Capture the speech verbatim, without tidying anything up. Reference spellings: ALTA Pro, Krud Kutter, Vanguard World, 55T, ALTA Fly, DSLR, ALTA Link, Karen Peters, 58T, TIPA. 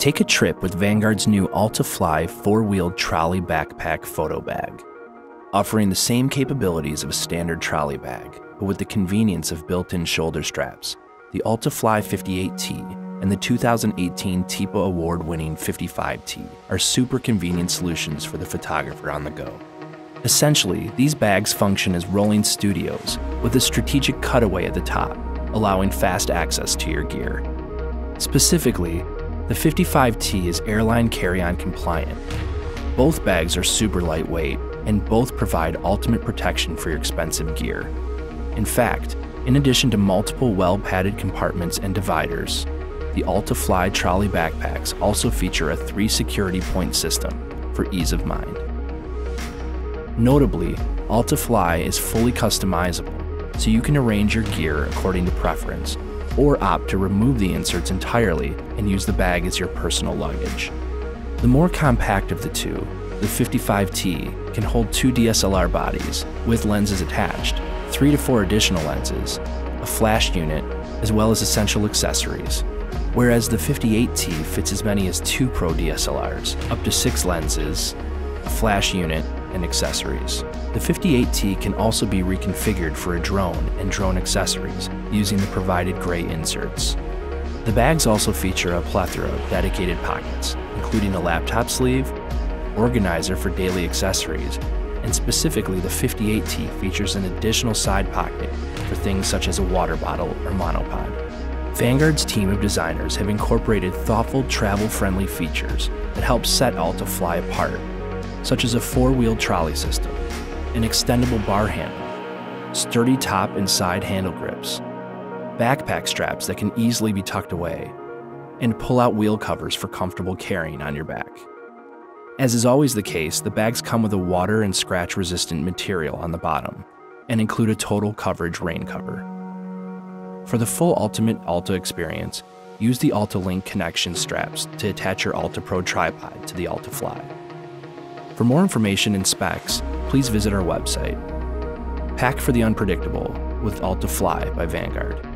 Take a trip with Vanguard's new ALTA Fly four-wheeled trolley backpack photo bag, offering the same capabilities of a standard trolley bag, but with the convenience of built-in shoulder straps. The ALTA Fly fifty-eight T and the two thousand eighteen T I P A award-winning fifty-five T are super convenient solutions for the photographer on the go. Essentially, these bags function as rolling studios with a strategic cutaway at the top, allowing fast access to your gear. Specifically, the fifty-five T is airline carry-on compliant. Both bags are super lightweight, and both provide ultimate protection for your expensive gear. In fact, in addition to multiple well-padded compartments and dividers, the ALTA Fly trolley backpacks also feature a three security point system for ease of mind. Notably, ALTA Fly is fully customizable, so you can arrange your gear according to preference, or opt to remove the inserts entirely and use the bag as your personal luggage. The more compact of the two, the fifty-five T can hold two D S L R bodies with lenses attached, three to four additional lenses, a flash unit, as well as essential accessories, whereas the fifty-eight T fits as many as two Pro D S L Rs, up to six lenses, a flash unit, and accessories. The fifty-eight T can also be reconfigured for a drone and drone accessories using the provided gray inserts. The bags also feature a plethora of dedicated pockets, including a laptop sleeve, organizer for daily accessories, and specifically the fifty-eight T features an additional side pocket for things such as a water bottle or monopod. Vanguard's team of designers have incorporated thoughtful travel-friendly features that help set ALTA Fly apart, such as a four-wheel trolley system, an extendable bar handle, sturdy top and side handle grips, backpack straps that can easily be tucked away, and pull-out wheel covers for comfortable carrying on your back. As is always the case, the bags come with a water and scratch-resistant material on the bottom and include a total coverage rain cover. For the full ultimate ALTA experience, use the ALTA Link connection straps to attach your ALTA Pro tripod to the ALTA Fly. For more information and specs, please visit our website. Pack for the unpredictable with ALTA Fly by Vanguard.